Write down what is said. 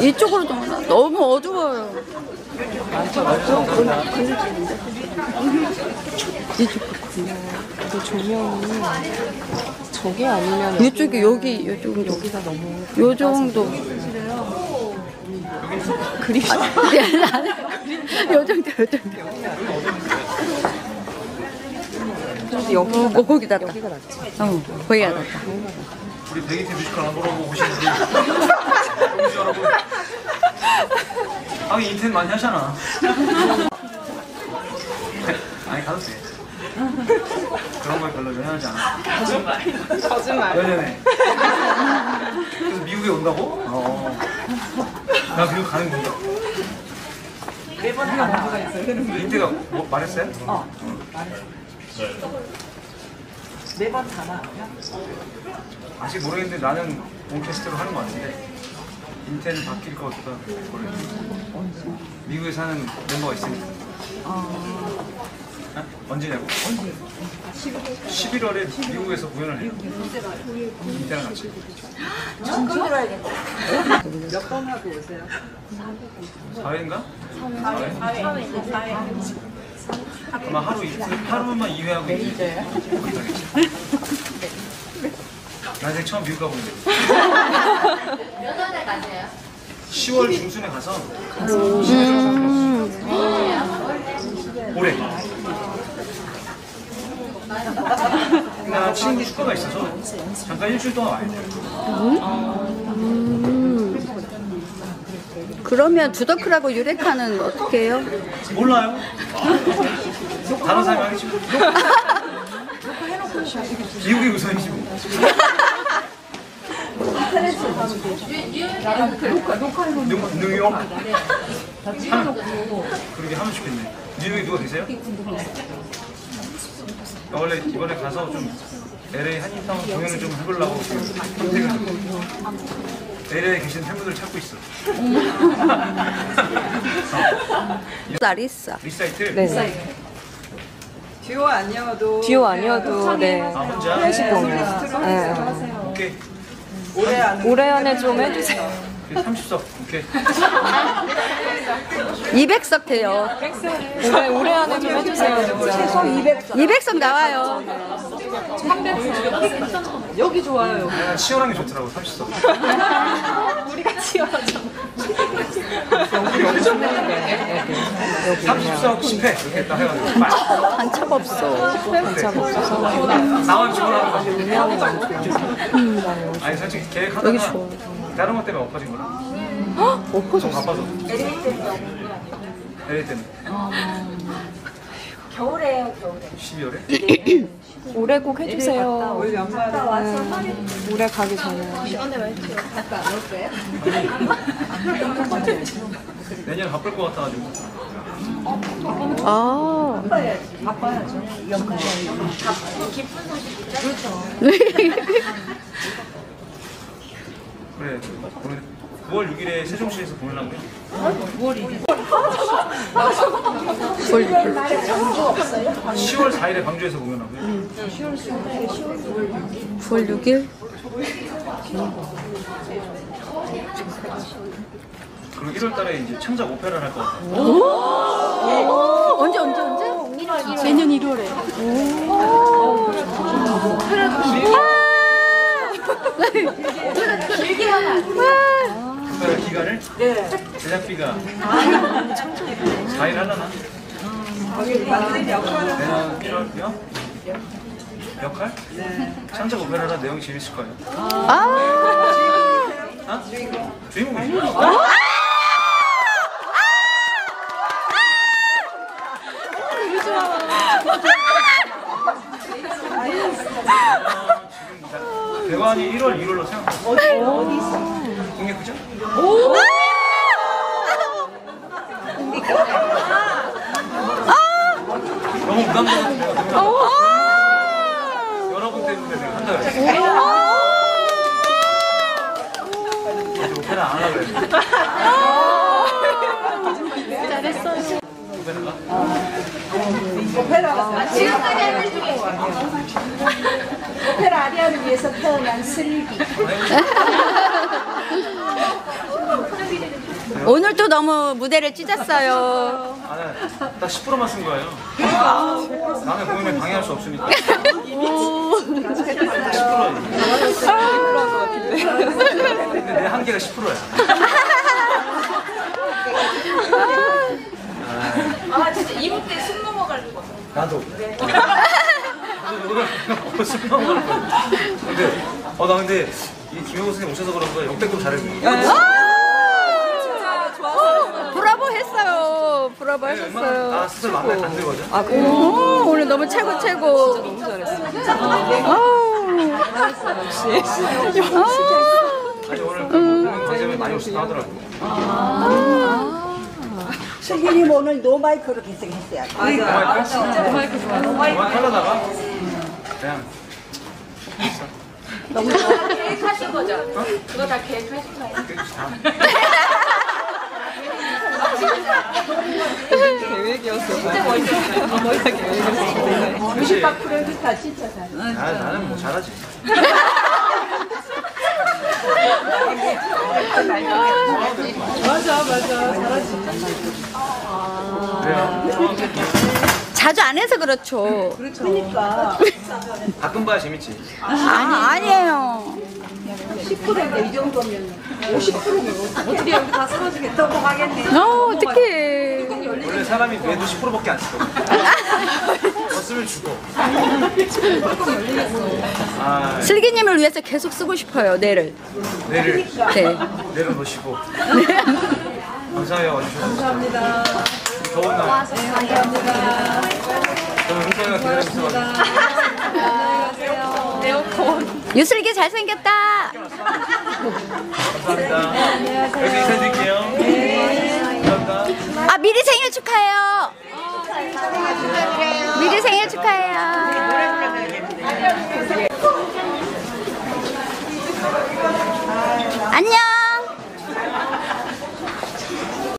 이쪽으로 좀 가. 너무 어두워요. 이쪽 조명이 저게 아니면 이쪽이 여기 요쪽 여기가 너무 요 정도. 그림 요 정도 요 정도. 여기가 거기 낫다. 여기가 낫지. 어, 거기가 낫다. 우리 베이트 뮤지컬 안 보라고 오신 분이 여기서 여러분 아니 인텐 많이 하잖아. 아니 가도 돼. 그런 걸 별로 연연하지 않아. 거짓말 연연해. 그래서 미국에 온다고? 어. 나 미국 가는 건가? 일본에 뭔가가 있어요. 인텐가 뭐 말했어요? 어. 말했어. 매번 다 나와요? 아직 모르겠는데 나는 온캐스트로 하는 거 같은데 인텐은 바뀔 것 같다. 미국에 사는 멤버가 있으니까. 아, 언제냐고? 언제? 11월에 미국에서 공연을 해요. 인텐이랑 같이. 전 들어야겠다. 몇 번 하고 오세요? 4회인가? 4회. 아마 하루만 2회하고 있는데. 나 이제 처음 미국 가보는데. 몇 월에 가세요? 10월 중순에 가서. 올해. 나 친구 축가가 있어서 잠깐 일주일 동안 와야 돼요. 그러면 두더크라고 유레카는 어떻게 해요? 몰라요. 다른 사람이 하겠지 뭐. 미국이 우선이지 뭐. 뉴욕? 그러게 하면 좋겠네. 뉴욕에 누가 계세요? 나 원래 이번에 가서 좀 LA 한인타운 공연을 좀 해보려고 선택을 하고 LA에 계신 팬분들 찾고 있어. 리사. 리사이트? 네. 듀오 아니어도 네. 아, 혼자? 네. 네. 오케이. 올해 안에 좀 해주세요. 30석. 오케이. 200석 돼요. 올해 안에 좀 해주세요. 최소 200석 나와요. 300석. 여기 좋아요. 여기. 치열한 게 좋더라고. 30석. 우리가 치열하죠. 여기 좋네. 30석 10회 이렇게 딱 해가지고. 반차가 없어. 나만 주문하는 거지. 아니 솔직히 계획하다가. 다른 것 때문에 엎어진 거라. 엎어졌어? 좀 바빠서. LA 때문에 아닌 거야? LA 때문에. 겨울에요, 겨울에. 12월에? 올해 꼭 해주세요. 올 연말에. 올해 가기 전에. 시간에 말투요. 갔다 안 올까요? 내년에 바쁠 것 같아가지고. 아. 바빠야죠. 연말에. 기쁜 소식이죠? 그렇죠. 그래, 9월 6일에 세종시에서 보려고 해요. 9월 2일. 10월 4일에 광주에서 보려고 해요. 9월 6일? 그리고 1월달에 이제 창작 오페라를 할 것 같아요. 오! 언제? 1월. 내년 1월에. 오! 길게 하나. 기간을? 네. 제작비가. 4일 하려나? 내가 필요할게요. 역할? 네. 창작 오페라라 내용이 재밌을 거예요. 아! 주인공이지. 대관이 1월, 2월로 생각하고 어디 있어? 공개구죠? 오! 너무 부담스러워. 여러분 때문에 내가 한다고 했어. 오페라 안 하려고 했어. 잘했어요. 오페라 지금까지 하는 중에 오페라 아리아를 위해서 태어난 슬기. 오늘도 너무 무대를 찢었어요. 아, 딱 10%만 쓴 거예요. 남의 모임에 방해할 수 없으니까. 10%예요. 근데 내 한계가 10%야. 아 진짜 이번 때 숨 넘어가려고 봤어. 나도. 네. 오늘 숨 넘어가려고. 근데 나 근데 이 김영호 선생님 오셔서 그런가 역대급 잘했네. 진짜 좋았어요. 브라보 했어요. 브라보 하셨어요. 나 스스로 마음에 안 들거든. 아 그래요? 오늘 너무 최고. 진짜 너무 잘했어. 잘했어 역시. 아니 오늘 그 관심이 많이 오시다 하더라고. 슬기님 오늘 노마이크로 개성했어요. 아, 진짜 노마이크 좋아요. 노마이크 하려다가 그냥 너무 좋아. 계획하신 거죠? 어? 그거 다 계획하신 거예요? 계획이었어. 진짜 멋있었어요. 너무 계획이었어. 90% 다 진짜 잘해. 나는 뭐 잘하지. 맞아 잘하지. 자주 안 해서 그렇죠. 그러니까 가끔 봐야 재밌지. 아니에요. 10%인데 이 정도면 50%면 어떻게 여기 다 쓰러지겠다고 하겠네. 어떻게? 원래 사람이 매도 10%밖에 안 쓰고. 더 쓰면 죽어. 슬기님을 위해서 계속 쓰고 싶어요. 뇌를. 네. 뇌를 보시고. 감사해요. 와주셔서. 감사합니다. 더운 날. 감사합니다. 저는 은서이가 기다리고 있어가지고. 에어컨. 유슬기 잘생겼다. 감사합니다. 네, 안녕하세요. 여기 인사드릴게요. 네. 감사합니다. 아, 미리 생일 축하해요. 미리 생일 축하해요.